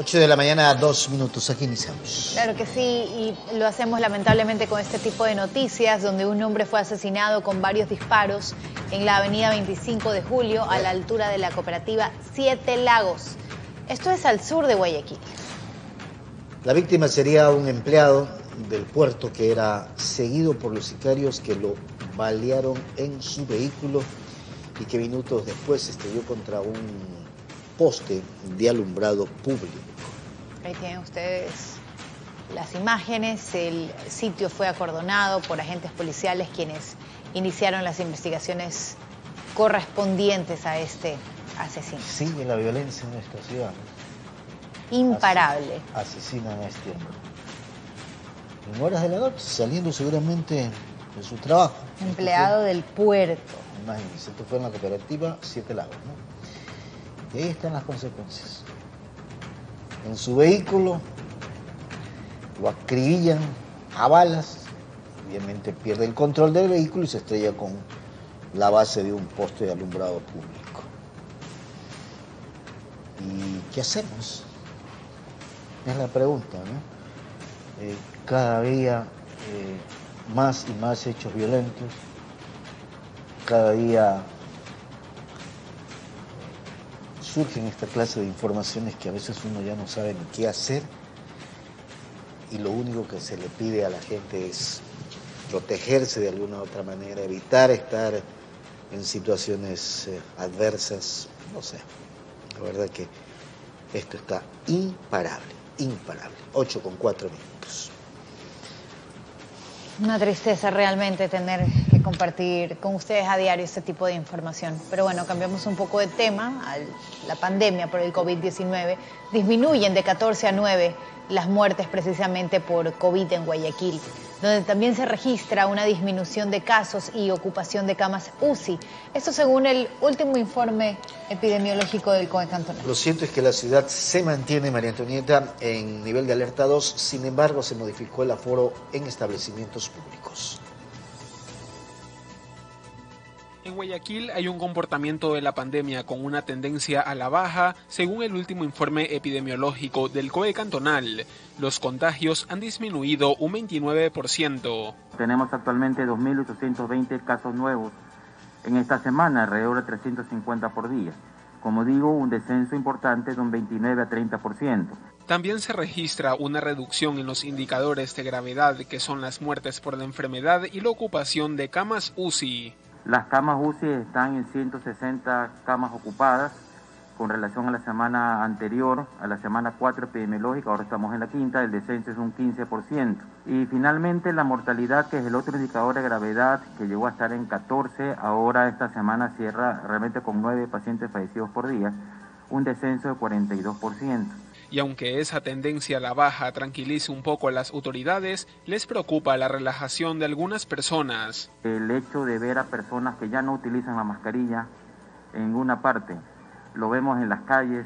8:02 a.m, aquí iniciamos. Claro que sí, y lo hacemos lamentablemente con este tipo de noticias, donde un hombre fue asesinado con varios disparos en la avenida 25 de Julio, a la altura de la cooperativa Siete Lagos. Esto es al sur de Guayaquil. La víctima sería un empleado del puerto que era seguido por los sicarios que lo balearon en su vehículo y que minutos después se estrelló contra un poste de alumbrado público. Ahí tienen ustedes las imágenes. El sitio fue acordonado por agentes policiales, quienes iniciaron las investigaciones correspondientes a este asesino. Sí, la violencia en nuestra ciudad. Imparable. Asesinan a este hombre. En horas de la noche, saliendo seguramente de su trabajo. Empleado del puerto. Imagínense, esto fue en la cooperativa Siete Lagos, ¿no? Y ahí están las consecuencias. En su vehículo lo acribillan a balas, obviamente pierde el control del vehículo y se estrella con la base de un poste de alumbrado público. ¿Y qué hacemos? Es la pregunta, ¿no? Cada día más y más hechos violentos, cada día surgen esta clase de informaciones que a veces uno ya no sabe ni qué hacer, y lo único que se le pide a la gente es protegerse de alguna u otra manera, evitar estar en situaciones adversas, no sé. La verdad que esto está imparable, imparable. 8:04 a.m. Una tristeza realmente tener que compartir con ustedes a diario este tipo de información. Pero bueno, cambiamos un poco de tema. La pandemia por el COVID-19, disminuyen de 14 a 9 las muertes precisamente por COVID en Guayaquil, donde también se registra una disminución de casos y ocupación de camas UCI. Esto según el último informe epidemiológico del COE Cantonal. Lo cierto es que la ciudad se mantiene, María Antonieta, en nivel de alerta 2, sin embargo se modificó el aforo en establecimientos públicos. En Guayaquil hay un comportamiento de la pandemia con una tendencia a la baja, según el último informe epidemiológico del COE Cantonal. Los contagios han disminuido un 29%. Tenemos actualmente 2.820 casos nuevos en esta semana, alrededor de 350 por día. Como digo, un descenso importante de un 29 a 30%. También se registra una reducción en los indicadores de gravedad, que son las muertes por la enfermedad y la ocupación de camas UCI. Las camas UCI están en 160 camas ocupadas con relación a la semana anterior, a la semana 4 epidemiológica, ahora estamos en la quinta, el descenso es un 15%. Y finalmente la mortalidad, que es el otro indicador de gravedad, que llegó a estar en 14, ahora esta semana cierra realmente con 9 pacientes fallecidos por día, un descenso de 42%. Y aunque esa tendencia a la baja tranquilice un poco a las autoridades, les preocupa la relajación de algunas personas. El hecho de ver a personas que ya no utilizan la mascarilla en ninguna parte, lo vemos en las calles,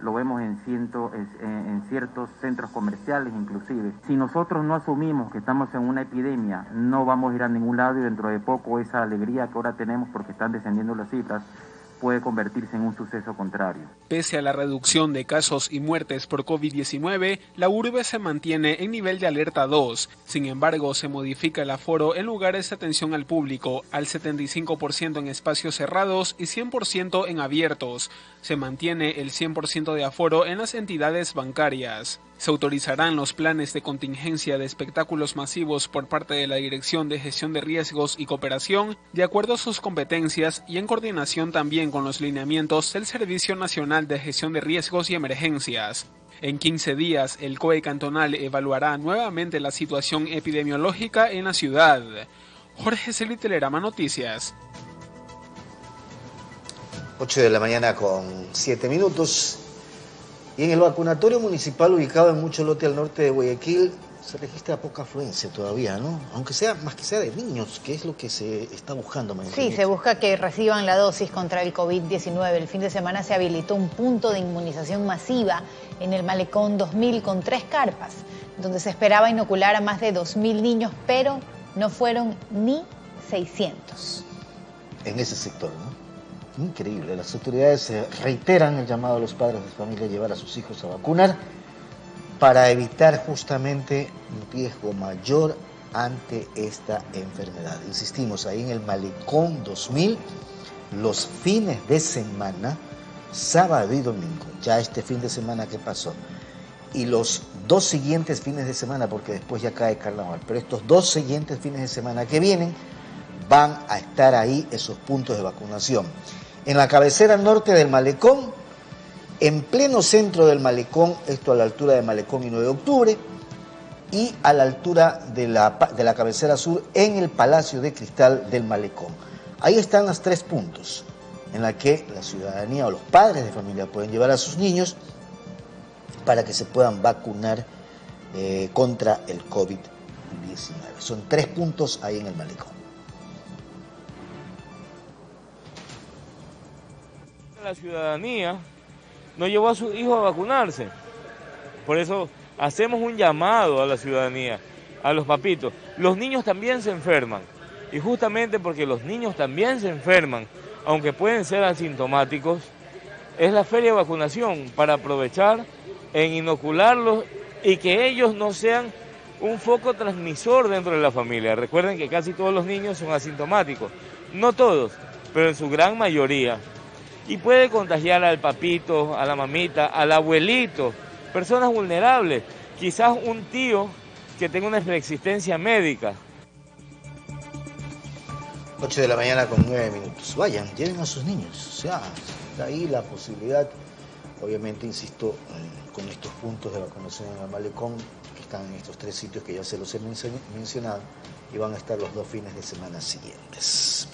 lo vemos en ciertos centros comerciales inclusive. Si nosotros no asumimos que estamos en una epidemia, no vamos a ir a ningún lado, y dentro de poco esa alegría que ahora tenemos porque están descendiendo las cifras puede convertirse en un suceso contrario. Pese a la reducción de casos y muertes por COVID-19, la urbe se mantiene en nivel de alerta 2. Sin embargo, se modifica el aforo en lugares de atención al público, al 75% en espacios cerrados y 100% en abiertos. Se mantiene el 100% de aforo en las entidades bancarias. Se autorizarán los planes de contingencia de espectáculos masivos por parte de la Dirección de Gestión de Riesgos y Cooperación, de acuerdo a sus competencias y en coordinación también con los lineamientos del Servicio Nacional de Gestión de Riesgos y Emergencias. En 15 días, el COE Cantonal evaluará nuevamente la situación epidemiológica en la ciudad. Jorge Celi, Telerama Noticias. 8:07 a.m. Y en el vacunatorio municipal ubicado en Mucho Lote al norte de Guayaquil se registra poca afluencia todavía, ¿no? Aunque sea, más que sea de niños, que es lo que se está buscando. Sí, se busca que reciban la dosis contra el COVID-19. El fin de semana se habilitó un punto de inmunización masiva en el Malecón 2000 con 3 carpas, donde se esperaba inocular a más de 2.000 niños, pero no fueron ni 600. En ese sector, ¿no? Increíble. Las autoridades reiteran el llamado a los padres de familia a llevar a sus hijos a vacunar para evitar justamente un riesgo mayor ante esta enfermedad. Insistimos, ahí en el Malecón 2000, los fines de semana, sábado y domingo, ya este fin de semana que pasó, y los dos siguientes fines de semana, porque después ya cae carnaval, pero estos dos siguientes fines de semana que vienen, van a estar ahí esos puntos de vacunación. En la cabecera norte del Malecón, en pleno centro del Malecón, esto a la altura de Malecón y 9 de octubre, y a la altura de la cabecera sur en el Palacio de Cristal del Malecón. Ahí están los tres puntos en la que la ciudadanía o los padres de familia pueden llevar a sus niños para que se puedan vacunar contra el COVID-19. Son tres puntos ahí en el Malecón. La ciudadanía no llevó a sus hijos a vacunarse, por eso hacemos un llamado a la ciudadanía, a los papitos. Los niños también se enferman, y justamente porque los niños también se enferman, aunque pueden ser asintomáticos, es la feria de vacunación para aprovechar en inocularlos y que ellos no sean un foco transmisor dentro de la familia. Recuerden que casi todos los niños son asintomáticos, no todos, pero en su gran mayoría, y puede contagiar al papito, a la mamita, al abuelito, personas vulnerables, quizás un tío que tenga una preexistencia médica. 8 de la mañana con 9 minutos. Vayan, lleven a sus niños. O sea, está ahí la posibilidad, obviamente, insisto, con estos puntos de vacunación en el Malecón, que están en estos tres sitios que ya se los he mencionado, y van a estar los dos fines de semana siguientes.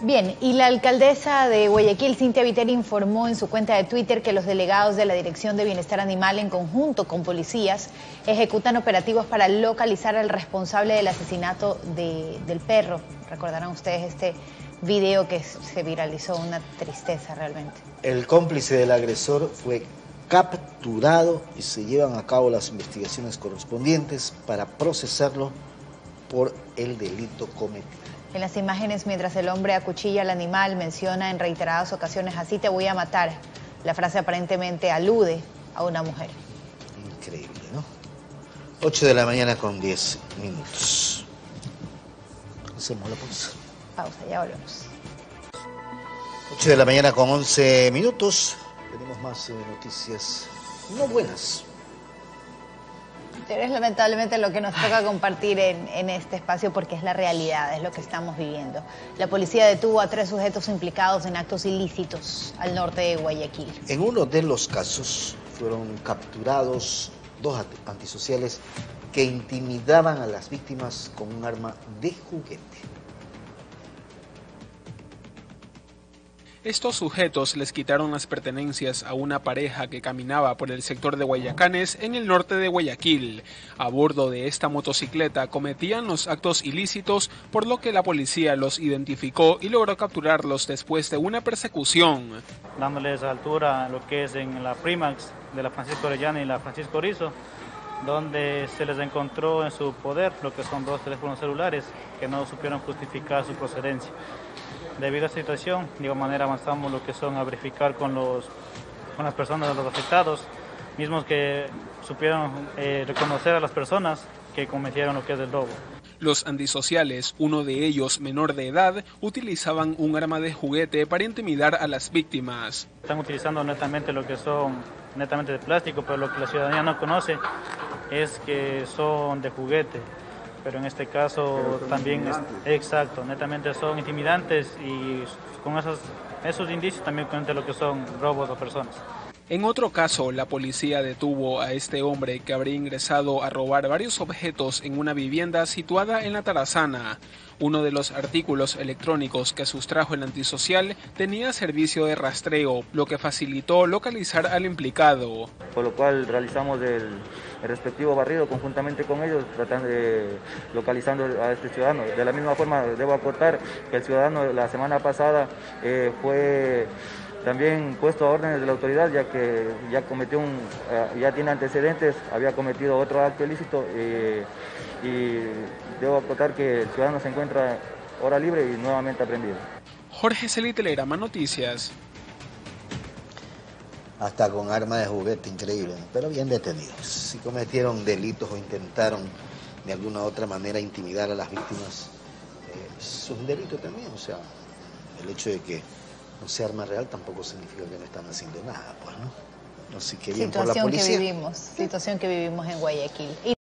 Bien, y la alcaldesa de Guayaquil, Cynthia Viteri, informó en su cuenta de Twitter que los delegados de la Dirección de Bienestar Animal, en conjunto con policías, ejecutan operativos para localizar al responsable del asesinato del perro. Recordarán ustedes este video que se viralizó, una tristeza realmente. El cómplice del agresor fue capturado y se llevan a cabo las investigaciones correspondientes para procesarlo por el delito cometido. En las imágenes, mientras el hombre acuchilla al animal, menciona en reiteradas ocasiones: así te voy a matar. La frase aparentemente alude a una mujer. Increíble, ¿no? 8 de la mañana con 10 minutos. Hacemos la pausa. Pausa, ya volvemos. 8 de la mañana con 11 minutos. Tenemos más noticias no buenas. Pero es lamentablemente lo que nos toca compartir en este espacio, porque es la realidad, es lo que estamos viviendo. La policía detuvo a 3 sujetos implicados en actos ilícitos al norte de Guayaquil. En uno de los casos fueron capturados 2 antisociales que intimidaban a las víctimas con un arma de juguete. Estos sujetos les quitaron las pertenencias a una pareja que caminaba por el sector de Guayacanes, en el norte de Guayaquil. A bordo de esta motocicleta cometían los actos ilícitos, por lo que la policía los identificó y logró capturarlos después de una persecución. Dándoles altura a lo que es en la Primax de la Francisco Orellana y la Francisco Rizzo, donde se les encontró en su poder lo que son 2 teléfonos celulares que no supieron justificar su procedencia. Debido a esta situación, de igual manera avanzamos lo que son a verificar con las personas, los afectados, mismos que supieron reconocer a las personas que cometieron lo que es el robo. Los antisociales, uno de ellos menor de edad, utilizaban un arma de juguete para intimidar a las víctimas. Están utilizando netamente lo que son netamente de plástico, pero lo que la ciudadanía no conoce es que son de juguete. Pero en este caso también, exacto, netamente son intimidantes, y con esos indicios también cuenta lo que son robos a personas. En otro caso, la policía detuvo a este hombre que habría ingresado a robar varios objetos en una vivienda situada en la Tarazana. Uno de los artículos electrónicos que sustrajo el antisocial tenía servicio de rastreo, lo que facilitó localizar al implicado. Por lo cual realizamos el respectivo barrido conjuntamente con ellos, tratando de localizando a este ciudadano. De la misma forma, debo aportar que el ciudadano la semana pasada fue también puesto a órdenes de la autoridad, ya que ya tiene antecedentes, había cometido otro acto ilícito, y debo acotar que el ciudadano se encuentra hora libre y nuevamente aprendido. Jorge Celi, Telerama Noticias. Hasta con arma de juguete, increíble, pero bien detenidos. Si cometieron delitos o intentaron de alguna u otra manera intimidar a las víctimas, es un delito también. O sea, el hecho de que no sea arma real tampoco significa que no están haciendo nada, pues, ¿no? Así que bien por la policía. Situación que vivimos en Guayaquil.